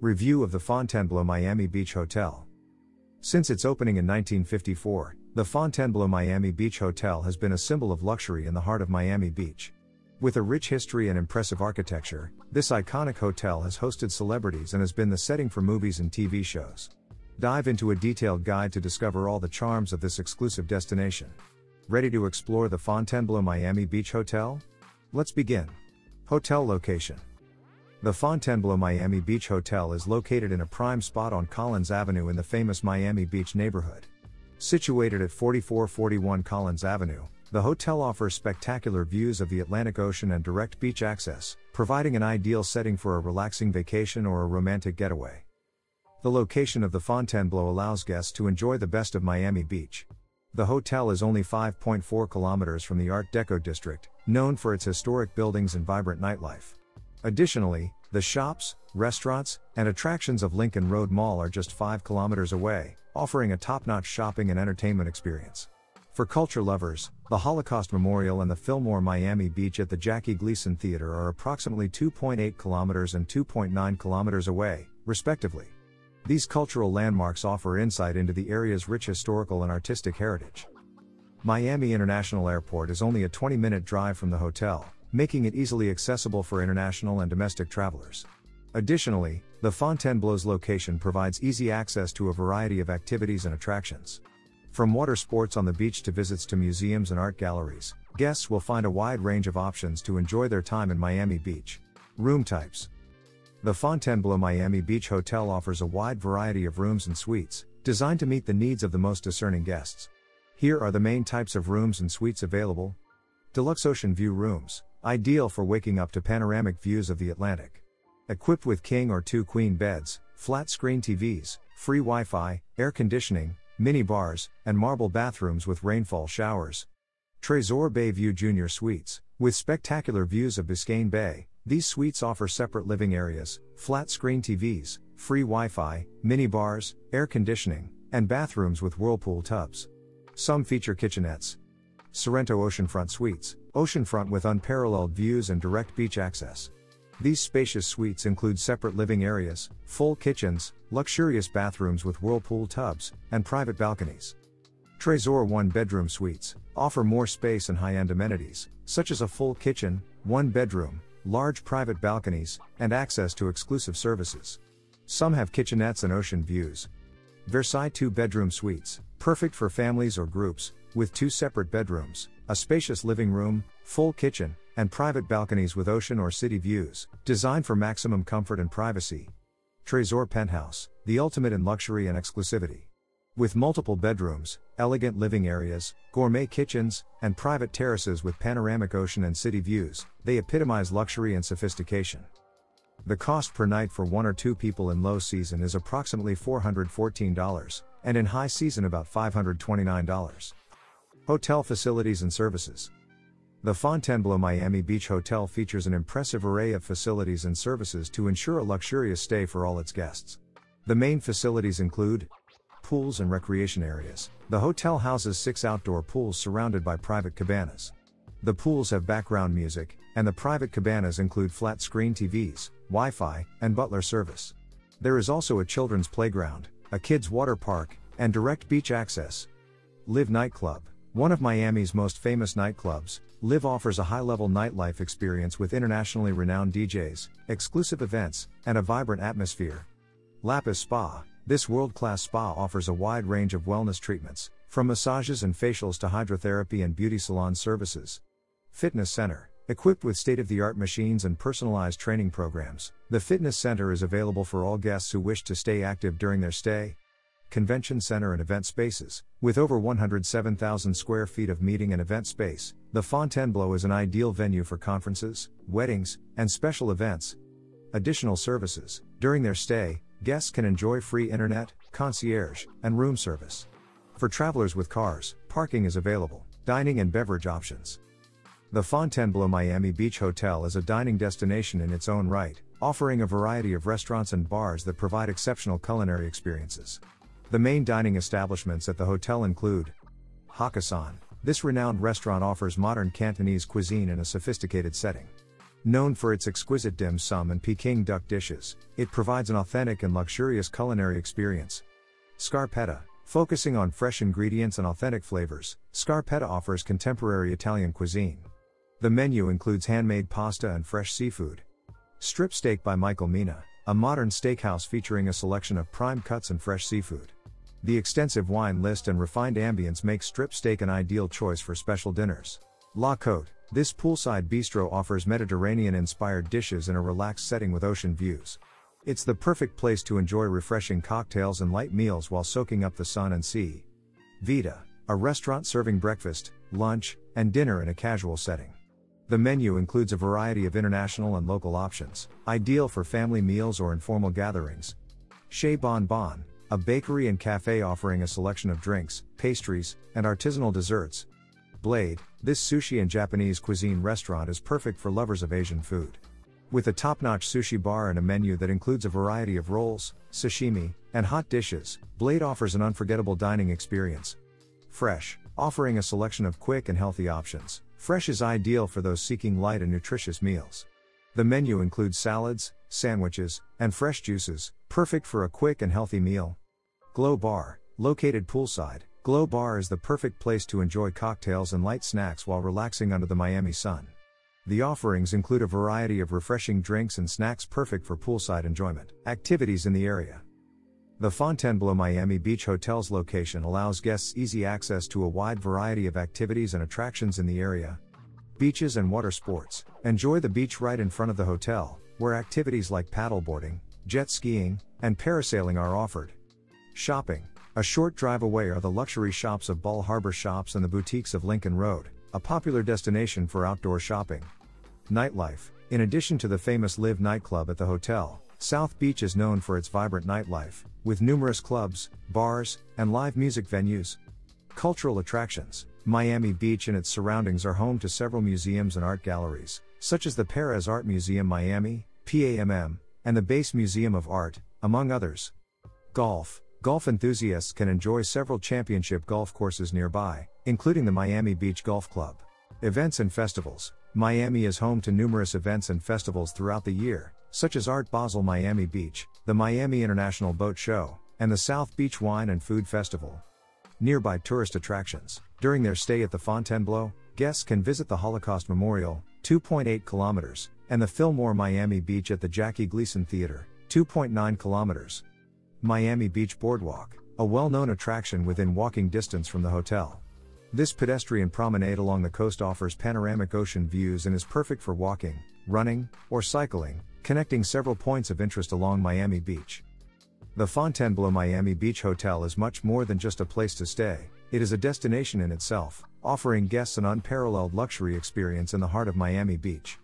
Review of the Fontainebleau Miami Beach Hotel. Since its opening in 1954, the Fontainebleau Miami Beach Hotel has been a symbol of luxury in the heart of Miami Beach. With a rich history and impressive architecture, this iconic hotel has hosted celebrities and has been the setting for movies and TV shows. Dive into a detailed guide to discover all the charms of this exclusive destination. Ready to explore the Fontainebleau Miami Beach Hotel? Let's begin. Hotel location. The Fontainebleau Miami Beach Hotel is located in a prime spot on Collins Avenue in the famous Miami Beach neighborhood. Situated at 4441 Collins Avenue, the hotel offers spectacular views of the Atlantic Ocean and direct beach access, providing an ideal setting for a relaxing vacation or a romantic getaway. The location of the Fontainebleau allows guests to enjoy the best of Miami Beach. The hotel is only 5.4 kilometers from the Art Deco district, known for its historic buildings and vibrant nightlife. Additionally, the shops, restaurants, and attractions of Lincoln Road Mall are just 5 kilometers away, offering a top-notch shopping and entertainment experience. For culture lovers, the Holocaust Memorial and the Fillmore Miami Beach at the Jackie Gleason Theater are approximately 2.8 kilometers and 2.9 kilometers away, respectively. These cultural landmarks offer insight into the area's rich historical and artistic heritage. Miami International Airport is only a 20-minute drive from the hotel, making it easily accessible for international and domestic travelers. Additionally, the Fontainebleau's location provides easy access to a variety of activities and attractions. From water sports on the beach to visits to museums and art galleries, guests will find a wide range of options to enjoy their time in Miami Beach. Room types. The Fontainebleau Miami Beach Hotel offers a wide variety of rooms and suites, designed to meet the needs of the most discerning guests. Here are the main types of rooms and suites available. Deluxe Ocean View Rooms, ideal for waking up to panoramic views of the Atlantic. Equipped with king or 2 queen beds, flat-screen TVs, free Wi-Fi, air conditioning, mini bars, and marble bathrooms with rainfall showers. Trésor Bayview Junior Suites, with spectacular views of Biscayne Bay, these suites offer separate living areas, flat-screen TVs, free Wi-Fi, mini bars, air conditioning, and bathrooms with whirlpool tubs. Some feature kitchenettes. Sorrento Oceanfront Suites, oceanfront with unparalleled views and direct beach access. These spacious suites include separate living areas, full kitchens, luxurious bathrooms with whirlpool tubs, and private balconies. Trésor one-bedroom suites offer more space and high-end amenities, such as a full kitchen, one bedroom, large private balconies, and access to exclusive services. Some have kitchenettes and ocean views. Versailles two-bedroom suites, perfect for families or groups, with 2 separate bedrooms, a spacious living room, full kitchen, and private balconies with ocean or city views, designed for maximum comfort and privacy. Trésor Penthouse, the ultimate in luxury and exclusivity. With multiple bedrooms, elegant living areas, gourmet kitchens, and private terraces with panoramic ocean and city views, they epitomize luxury and sophistication. The cost per night for 1 or 2 people in low season is approximately $414, and in high season about $529. Hotel facilities and services. The Fontainebleau Miami Beach Hotel features an impressive array of facilities and services to ensure a luxurious stay for all its guests. The main facilities include pools and recreation areas. The hotel houses 6 outdoor pools surrounded by private cabanas. The pools have background music, and the private cabanas include flat-screen TVs, Wi-Fi, and butler service. There is also a children's playground, a kids' water park, and direct beach access. Live Nightclub. One of Miami's most famous nightclubs, Live offers a high-level nightlife experience with internationally renowned DJs, exclusive events, and a vibrant atmosphere. Lapis Spa. This world-class spa offers a wide range of wellness treatments, from massages and facials to hydrotherapy and beauty salon services. Fitness Center. Equipped with state-of-the-art machines and personalized training programs, the fitness center is available for all guests who wish to stay active during their stay. Convention center and event spaces. With over 107,000 square feet of meeting and event space, the Fontainebleau is an ideal venue for conferences, weddings, and special events. Additional services. During their stay, guests can enjoy free internet, concierge, and room service. For travelers with cars, parking is available, dining and beverage options. The Fontainebleau Miami Beach Hotel is a dining destination in its own right, offering a variety of restaurants and bars that provide exceptional culinary experiences. The main dining establishments at the hotel include Hakkasan. This renowned restaurant offers modern Cantonese cuisine in a sophisticated setting. Known for its exquisite dim sum and Peking duck dishes, it provides an authentic and luxurious culinary experience. Scarpetta. Focusing on fresh ingredients and authentic flavors, Scarpetta offers contemporary Italian cuisine. The menu includes handmade pasta and fresh seafood. Strip Steak by Michael Mina, a modern steakhouse featuring a selection of prime cuts and fresh seafood. The extensive wine list and refined ambience make Strip Steak an ideal choice for special dinners. La Cote. This poolside bistro offers Mediterranean-inspired dishes in a relaxed setting with ocean views. It's the perfect place to enjoy refreshing cocktails and light meals while soaking up the sun and sea. Vita, a restaurant serving breakfast, lunch, and dinner in a casual setting. The menu includes a variety of international and local options, ideal for family meals or informal gatherings. Chez Bon Bon, a bakery and cafe offering a selection of drinks, pastries, and artisanal desserts. Blade, this sushi and Japanese cuisine restaurant is perfect for lovers of Asian food. With a top-notch sushi bar and a menu that includes a variety of rolls, sashimi, and hot dishes, Blade offers an unforgettable dining experience. Fresh, offering a selection of quick and healthy options, Fresh is ideal for those seeking light and nutritious meals. The menu includes salads, sandwiches, and fresh juices, perfect for a quick and healthy meal. Glow Bar, located poolside, Glow Bar is the perfect place to enjoy cocktails and light snacks while relaxing under the Miami sun. The offerings include a variety of refreshing drinks and snacks perfect for poolside enjoyment, activities in the area. The Fontainebleau Miami Beach Hotel's location allows guests easy access to a wide variety of activities and attractions in the area. Beaches and water sports. Enjoy the beach right in front of the hotel, where activities like paddleboarding, jet skiing, and parasailing are offered. Shopping. A short drive away are the luxury shops of Ball Harbor Shops and the boutiques of Lincoln Road, a popular destination for outdoor shopping. Nightlife. In addition to the famous Live nightclub at the hotel, South Beach is known for its vibrant nightlife, with numerous clubs, bars, and live music venues. Cultural attractions. Miami Beach and its surroundings are home to several museums and art galleries, such as the Perez Art Museum Miami, PAMM, and the Bass Museum of Art, among others. Golf. Golf enthusiasts can enjoy several championship golf courses nearby, including the Miami Beach Golf Club. Events and festivals. Miami is home to numerous events and festivals throughout the year, such as Art Basel Miami Beach, the Miami International Boat Show, and the South Beach Wine and Food Festival. Nearby tourist attractions. During their stay at the Fontainebleau, guests can visit the Holocaust Memorial, 2.8 kilometers, and the Fillmore Miami Beach at the Jackie Gleason Theater, 2.9 kilometers. Miami Beach Boardwalk, a well-known attraction within walking distance from the hotel. This pedestrian promenade along the coast offers panoramic ocean views and is perfect for walking, running, or cycling, connecting several points of interest along Miami Beach. The Fontainebleau Miami Beach Hotel is much more than just a place to stay, it is a destination in itself, offering guests an unparalleled luxury experience in the heart of Miami Beach.